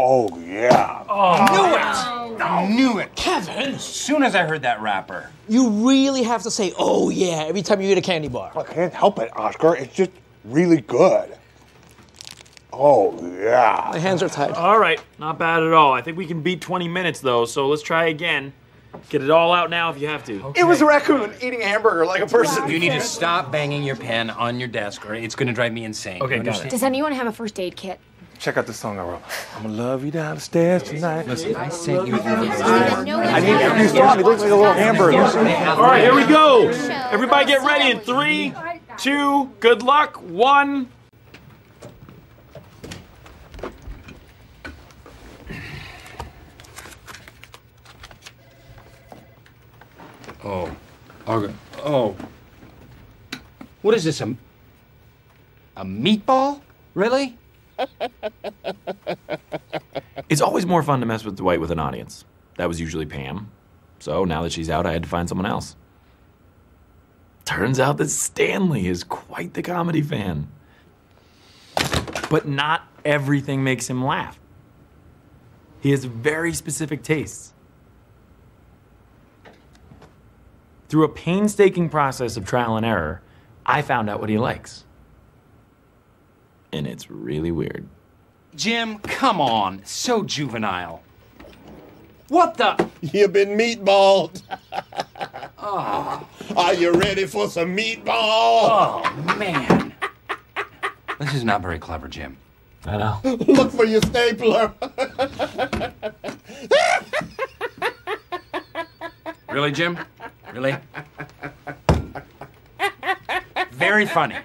Oh, yeah. Oh, I knew it. Kevin! As soon as I heard that rapper. You really have to say, oh, yeah, every time you eat a candy bar. I can't help it, Oscar. It's just really good. Oh, yeah. My hands are tied. All right, not bad at all. I think we can beat 20 minutes, though, so let's try again. Get it all out now if you have to. Okay. It was a raccoon eating a hamburger like a person. You need to stop banging your pen on your desk, or it's going to drive me insane. Okay, got it. Does anyone have a first aid kit? Check out this song I wrote. I'm gonna love you downstairs tonight. Listen, I sent you this. I need every song. It looks like a little hamburger. All right, here we go. Everybody get ready in 3, 2, good luck, 1. Oh, oh. What is this, a meatball? Really? It's always more fun to mess with Dwight with an audience. That was usually Pam. So now that she's out, I had to find someone else. Turns out that Stanley is quite the comedy fan. But not everything makes him laugh. He has very specific tastes. Through a painstaking process of trial and error, I found out what he likes. And it's really weird. Jim, come on. So juvenile. What the? You've been meatballed. Oh. Are you ready for some meatball? Oh, man. This is not very clever, Jim. I know. Look for your stapler. Really, Jim? Really? Very funny.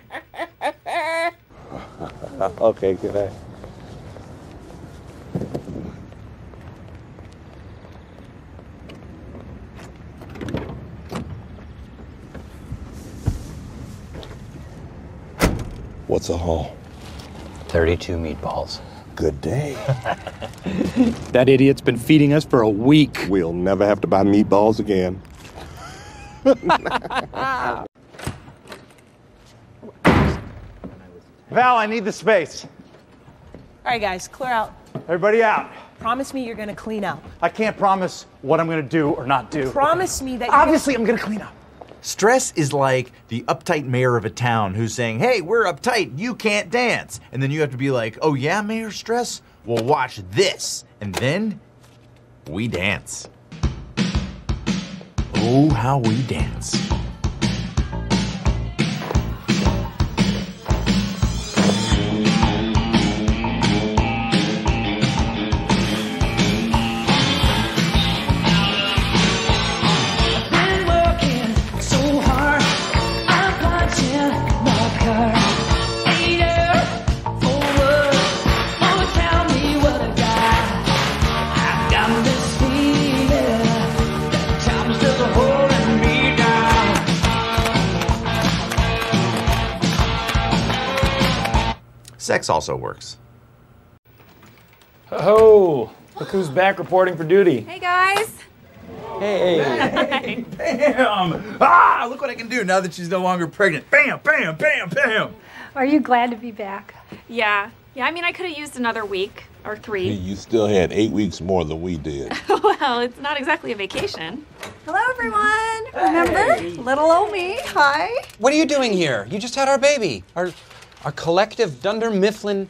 Okay, good night. What's a haul? 32 meatballs. Good day. That idiot's been feeding us for a week. We'll never have to buy meatballs again. Val, I need the space. All right, guys, clear out. Everybody out. Promise me you're gonna clean up. I can't promise what I'm gonna do or not do. Promise me that you're obviously I'm gonna clean up. Stress is like the uptight mayor of a town who's saying, hey, we're uptight, you can't dance. And then you have to be like, oh yeah, Mayor Stress? Well, watch this. And then we dance. Oh, how we dance. Sex also works. Ho-ho! Look who's back reporting for duty. Hey, guys. Hey. Hey. Bam! Ah, look what I can do now that she's no longer pregnant. Bam, bam, bam, bam! Are you glad to be back? Yeah. Yeah, I mean, I could have used another week or 3. You still had 8 weeks more than we did. Well, it's not exactly a vacation. Hello, everyone. Hey. Remember? Little old me. Hi. What are you doing here? You just had our baby. Our collective Dunder Mifflin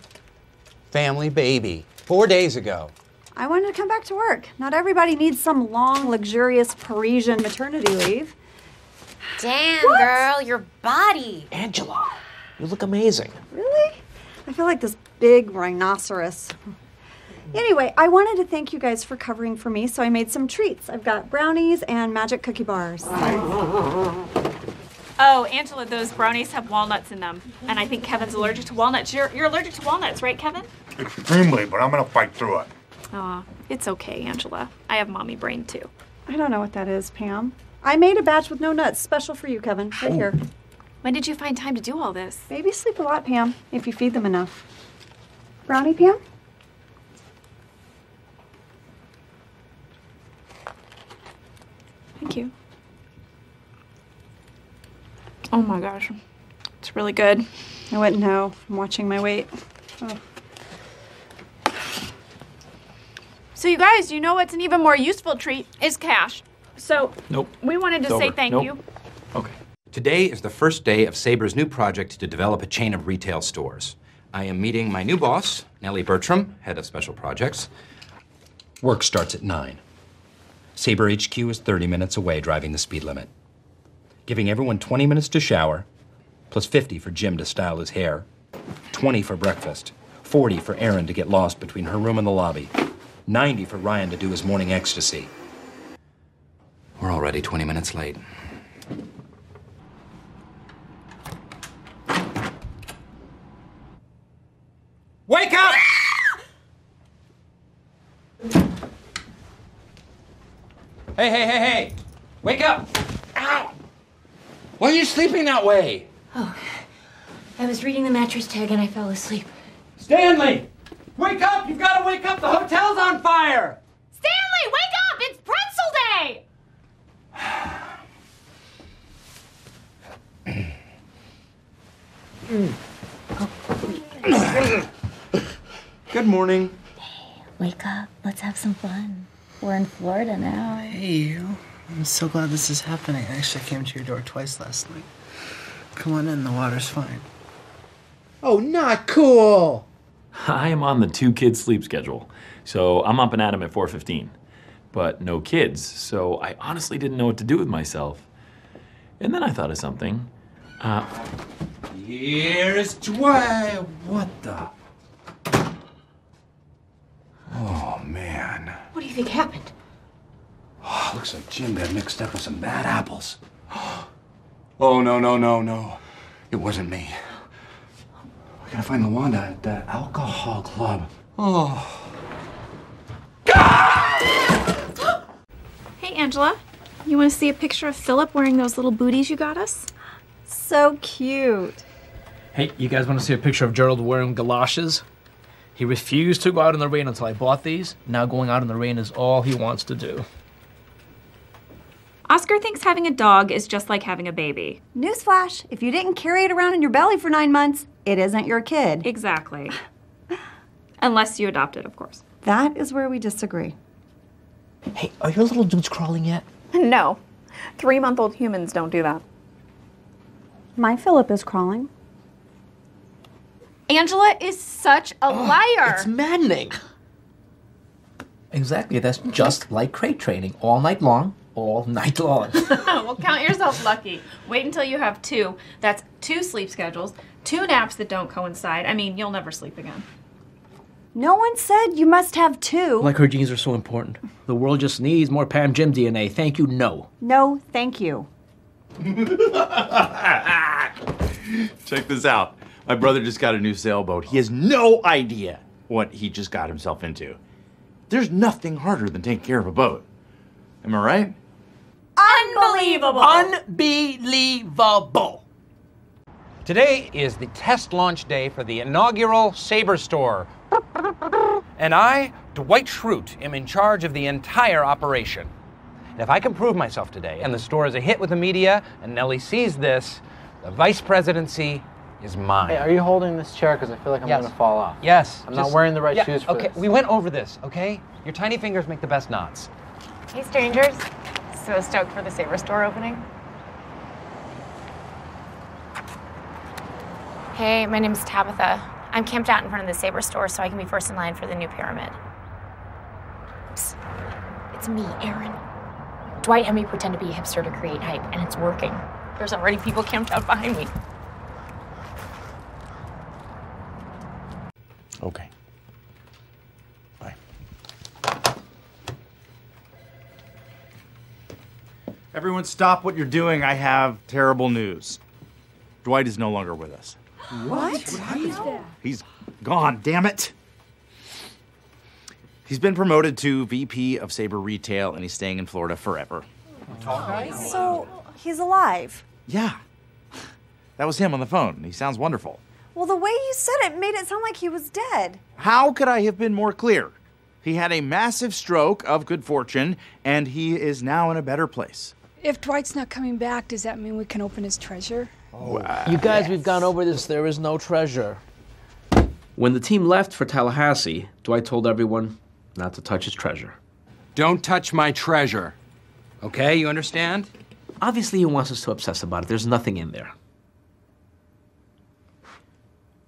family baby 4 days ago. I wanted to come back to work. Not everybody needs some long, luxurious Parisian maternity leave. Damn, what? Girl, your body. Angela, you look amazing. Really? I feel like this big rhinoceros. Anyway, I wanted to thank you guys for covering for me, so I made some treats. I've got brownies and magic cookie bars. Oh, Angela, those brownies have walnuts in them. And I think Kevin's allergic to walnuts. You're allergic to walnuts, right, Kevin? Extremely, but I'm gonna fight through it. Aw, it's okay, Angela. I have mommy brain, too. I don't know what that is, Pam. I made a batch with no nuts, special for you, Kevin, right here. When did you find time to do all this? Babies sleep a lot, Pam, if you feed them enough. Brownie, Pam? Thank you. Oh my gosh, it's really good. I wouldn't know from watching my weight. Oh. So you guys, you know what's an even more useful treat is cash. So we wanted to say thank you. Okay. Today is the first day of Sabre's new project to develop a chain of retail stores. I am meeting my new boss, Nellie Bertram, head of special projects. Work starts at 9. Sabre HQ is 30 minutes away driving the speed limit. Giving everyone 20 minutes to shower, plus 50 for Jim to style his hair, 20 for breakfast, 40 for Erin to get lost between her room and the lobby, 90 for Ryan to do his morning ecstasy. We're already 20 minutes late. Wake up! Hey, hey, hey, hey! Wake up! Ow! Why are you sleeping that way? Oh, I was reading the mattress tag and I fell asleep. Stanley! Wake up! You've got to wake up! The hotel's on fire! Stanley, wake up! It's pretzel day! Good morning. Hey, wake up. Let's have some fun. We're in Florida now. Hey, you. I'm so glad this is happening. I actually came to your door twice last night. Come on in. The water's fine. Oh, not cool! I am on the 2 kids sleep schedule, so I'm up and at 'em at 4:15. But no kids, so I honestly didn't know what to do with myself. And then I thought of something. Here's Dwight. What the? Oh, man. What do you think happened? Oh, looks like Jim got mixed up with some bad apples. Oh, no, no, no, no. It wasn't me. I gotta find LaWanda at the alcohol club. Oh. Hey, Angela. You want to see a picture of Philip wearing those little booties you got us? So cute. Hey, you guys want to see a picture of Gerald wearing galoshes? He refused to go out in the rain until I bought these. Now going out in the rain is all he wants to do. Oscar thinks having a dog is just like having a baby. Newsflash, if you didn't carry it around in your belly for 9 months, it isn't your kid. Exactly. Unless you adopt it, of course. That is where we disagree. Hey, are your little dudes crawling yet? No. 3-month-old humans don't do that. My Philip is crawling. Angela is such a liar. It's maddening. Exactly. That's just like crate training. All night long, all night long. Well, count yourself lucky. Wait until you have 2. That's 2 sleep schedules, 2 naps that don't coincide. I mean, you'll never sleep again. No one said you must have 2. Like her genes are so important. The world just needs more Pam Jim DNA. Thank you, no. No, thank you. Check this out. My brother just got a new sailboat. He has no idea what he just got himself into. There's nothing harder than taking care of a boat. Am I right? Unbelievable! Unbelievable! Today is the test launch day for the inaugural Sabre store. And I, Dwight Schrute, am in charge of the entire operation. And if I can prove myself today, and the store is a hit with the media, and Nellie sees this, the vice presidency is mine. Hey, are you holding this chair? Because I feel like I'm going to fall off. Yes. I'm not wearing the right shoes for this. We went over this, okay? Your tiny fingers make the best knots. Hey, strangers. So stoked for the Sabre store opening. Hey, my name's Tabitha. I'm camped out in front of the Sabre store so I can be first in line for the new pyramid. Psst. It's me, Erin. Dwight and me pretend to be a hipster to create hype, and it's working. There's already people camped out behind me. Okay. Bye. Everyone stop what you're doing. I have terrible news. Dwight is no longer with us. What? What happened? He's gone, damn it. He's been promoted to VP of Sabre Retail, and he's staying in Florida forever. So he's alive? Yeah. That was him on the phone. He sounds wonderful. Well, the way you said it made it sound like he was dead. How could I have been more clear? He had a massive stroke of good fortune, and he is now in a better place. If Dwight's not coming back, does that mean we can open his treasure? Oh, wow. You guys, yes. We've gone over this. There is no treasure. When the team left for Tallahassee, Dwight told everyone not to touch his treasure. Don't touch my treasure. Okay, you understand? Obviously, he wants us to obsess about it. There's nothing in there.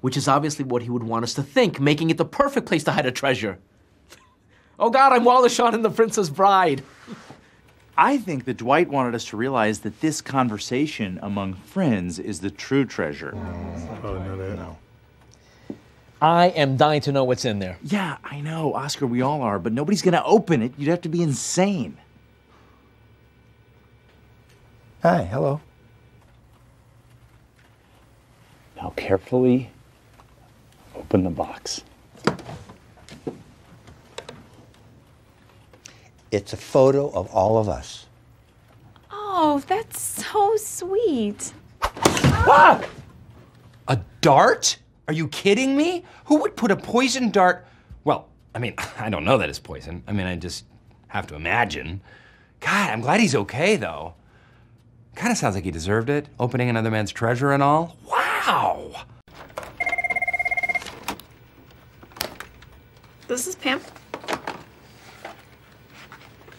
Which is obviously what he would want us to think, making it the perfect place to hide a treasure. Oh, God, I'm Wallachon in The Princess Bride. I think that Dwight wanted us to realize that this conversation among friends is the true treasure. Probably not it. No. I am dying to know what's in there. Yeah, I know, Oscar, we all are, but nobody's going to open it. You'd have to be insane. Hi, hello. Now carefully open the box. It's a photo of all of us. Oh, that's so sweet. Ah! A dart? Are you kidding me? Who would put a poison dart? Well, I mean, I don't know that it's poison. I mean, I just have to imagine. God, I'm glad he's okay, though. Kind of sounds like he deserved it, opening another man's treasure and all. Wow! This is Pam.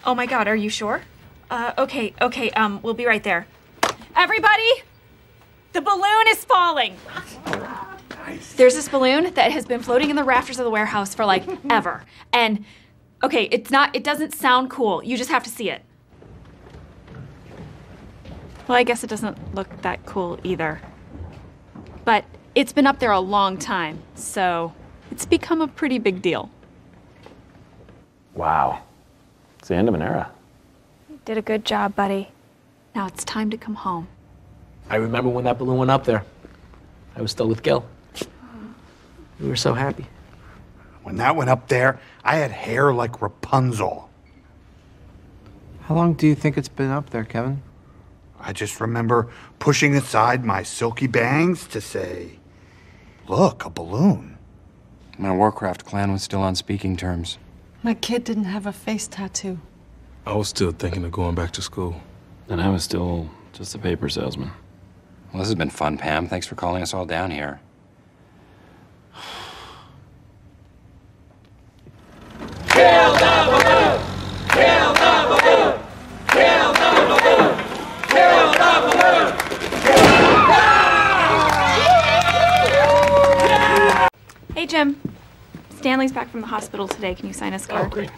Oh my God, are you sure? Okay, we'll be right there. Everybody, the balloon is falling. Nice. There's this balloon that has been floating in the rafters of the warehouse for like ever. And okay, it doesn't sound cool. You just have to see it. Well, I guess it doesn't look that cool either. But it's been up there a long time, so it's become a pretty big deal. Wow. It's the end of an era. You did a good job, buddy. Now it's time to come home. I remember when that balloon went up there. I was still with Gil. We were so happy. When that went up there, I had hair like Rapunzel. How long do you think it's been up there, Kevin? I just remember pushing aside my silky bangs to say, look, a balloon. My Warcraft clan was still on speaking terms. My kid didn't have a face tattoo. I was still thinking of going back to school. And I was still just a paper salesman. Well, this has been fun, Pam. Thanks for calling us all down here. Kill the balloon! Kill the balloon! Kill the balloon! Kill the balloon! Kill the balloon! Hey, Jim. Stanley's back from the hospital today. Can you sign his card? Oh, great.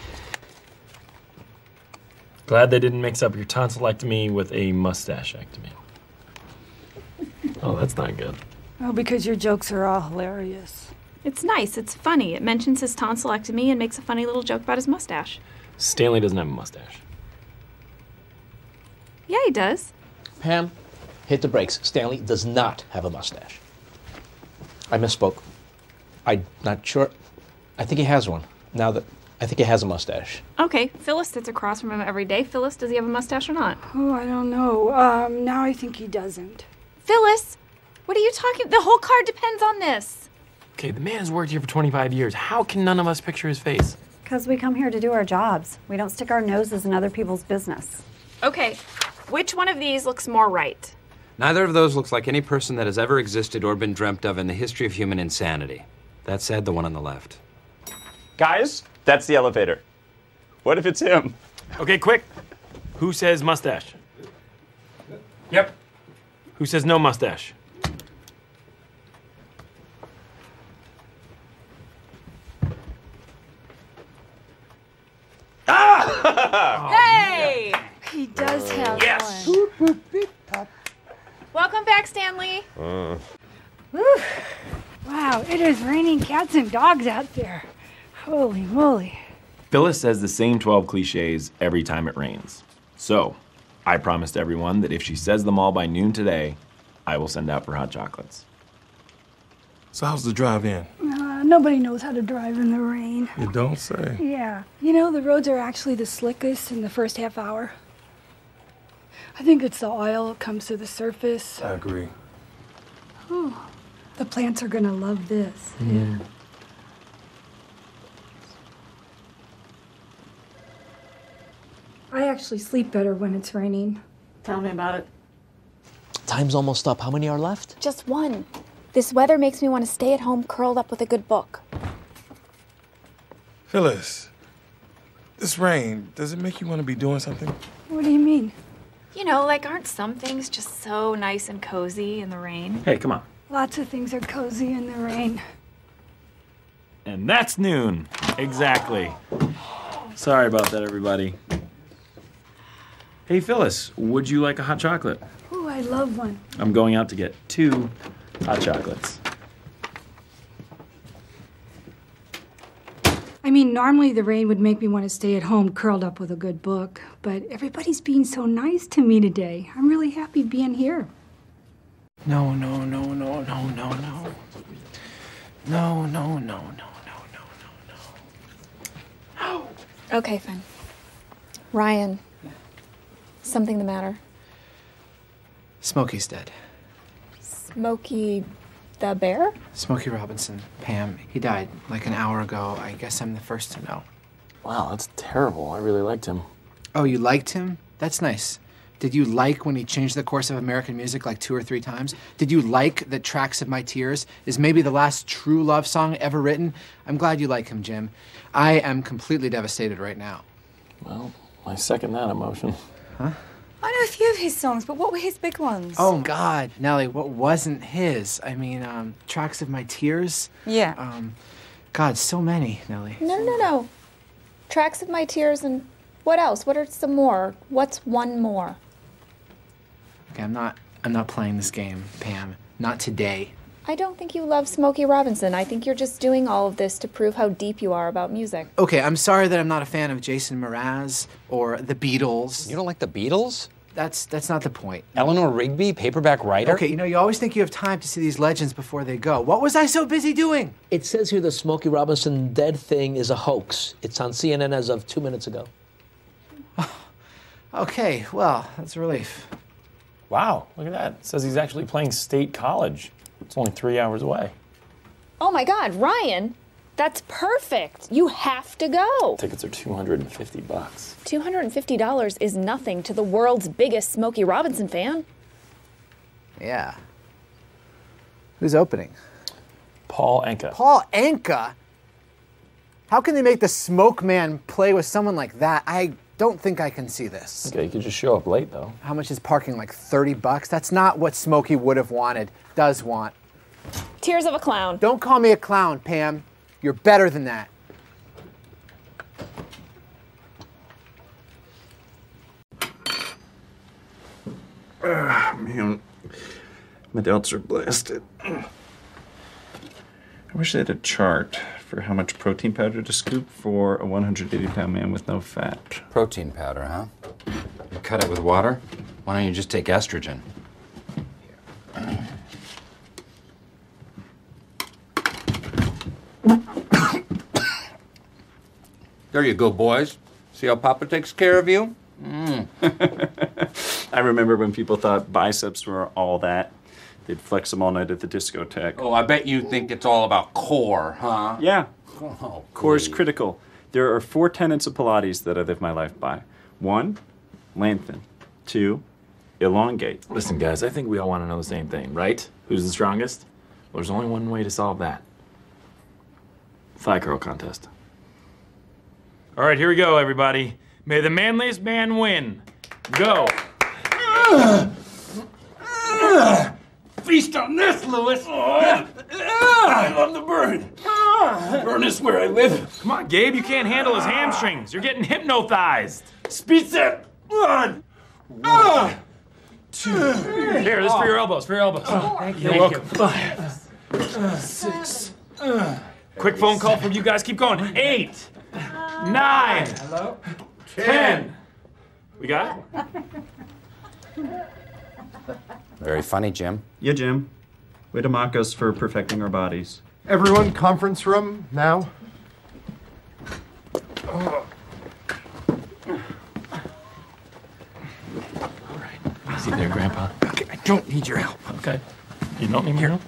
Glad they didn't mix up your tonsillectomy with a mustachectomy. Oh, that's not good. Oh, because your jokes are all hilarious. It's nice. It's funny. It mentions his tonsillectomy and makes a funny little joke about his mustache. Stanley doesn't have a mustache. Yeah, he does. Pam, hit the brakes. Stanley does not have a mustache. I misspoke. I'm not sure. I think he has one. Now that I think he has a mustache. Okay, Phyllis sits across from him every day. Phyllis, does he have a mustache or not? Oh, I don't know. Now I think he doesn't. Phyllis, what are you talking? The whole card depends on this. Okay, the man has worked here for 25 years. How can none of us picture his face? Because we come here to do our jobs. We don't stick our noses in other people's business. Okay, which one of these looks more right? Neither of those looks like any person that has ever existed or been dreamt of in the history of human insanity. That said, the one on the left. Guys, that's the elevator. What if it's him? Okay, quick. Who says mustache? Yep. Who says no mustache? Ah! Hey! He does have yes. One. Welcome back, Stanley. Wow, it is raining cats and dogs out there. Holy moly. Phyllis says the same 12 cliches every time it rains. So, I promised everyone that if she says them all by noon today, I will send out for hot chocolates. So how's the drive in? Nobody knows how to drive in the rain. You don't say. Yeah. You know, the roads are actually the slickest in the first half hour. I think it's the oil that comes to the surface. I agree. Oh, the plants are gonna love this. Yeah. I actually sleep better when it's raining. Tell me about it. Time's almost up. How many are left? Just one. This weather makes me want to stay at home curled up with a good book. Phyllis, this rain, does it make you want to be doing something? What do you mean? You know, like, aren't some things just so nice and cozy in the rain? Hey, come on. Lots of things are cozy in the rain. And that's noon. Exactly. Sorry about that, everybody. Hey, Phyllis, would you like a hot chocolate? Ooh, I love one. I'm going out to get 2 hot chocolates. I mean, normally the rain would make me want to stay at home curled up with a good book, but everybody's being so nice to me today. I'm really happy being here. No, no, no, no, no, no, no. No, no, no, no, no, no, no, no. No. Okay, fine. Ryan, something the matter? Smokey's dead. Smokey the bear? Smokey Robinson, Pam. He died like an hour ago. I guess I'm the first to know. Wow, that's terrible. I really liked him. Oh, you liked him? That's nice. Did you like when he changed the course of American music like 2 or 3 times? Did you like that Tracks of My Tears is maybe the last true love song ever written? I'm glad you like him, Jim. I am completely devastated right now. Well, I second that emotion. Huh? I know a few of his songs, but what were his big ones? Oh, God, Nellie, what wasn't his? I mean, Tracks of My Tears? Yeah. God, so many, Nellie. No, no, no. Tracks of My Tears and what else? What are some more? What's one more? Okay, I'm not playing this game, Pam. Not today. I don't think you love Smokey Robinson. I think you're just doing all of this to prove how deep you are about music. Okay, I'm sorry that I'm not a fan of Jason Mraz or the Beatles. You don't like the Beatles? That's not the point. Eleanor Rigby, paperback writer? Okay, you know, you always think you have time to see these legends before they go. What was I so busy doing? It says here the Smokey Robinson dead thing is a hoax. It's on CNN as of 2 minutes ago. Okay, well, that's a relief. Wow, look at that. It says he's actually playing State College. It's only 3 hours away. Oh my God, Ryan, that's perfect. You have to go. Tickets are $250. $250 is nothing to the world's biggest Smokey Robinson fan. Yeah. Who's opening? Paul Anka. Paul Anka? How can they make the Smoke Man play with someone like that? I don't think I can see this. Okay, you could just show up late, though. How much is parking, like 30 bucks? That's not what Smokey would have wanted, does want. Tears of a clown. Don't call me a clown, Pam. You're better than that. Man, my doubts are blasted. I wish they had a chart for how much protein powder to scoop for a 180-pound man with no fat. Protein powder, huh? You cut it with water? Why don't you just take estrogen? There you go, boys. See how Papa takes care of you? I remember when people thought biceps were all that. They'd flex them all night at the discotheque. Oh, I bet you think it's all about core, huh? Yeah. Oh, core is critical. There are 4 tenets of Pilates that I live my life by. 1, lengthen. 2, elongate. Listen, guys, I think we all want to know the same thing, right? Who's the strongest? Well, there's only one way to solve that. Thigh curl contest. All right, here we go, everybody. May the manliest man win. Go. Feast on this, Lewis! I love the burn! Burn is where I live. Come on, Gabe, you can't handle his hamstrings. You're getting hypnotized. Speed set! 1, 2, Here, this is for your elbows, for your elbows. Thank you. You're welcome. 5, 6. Quick phone call from you guys, keep going. 8, 9. Hello? 10. We got it? Very funny, Jim. Yeah, Jim. Way to mock us for perfecting our bodies. Everyone, conference room, now. All right. Easy there, Grandpa. Okay, I don't need your help. Okay. You know? Here.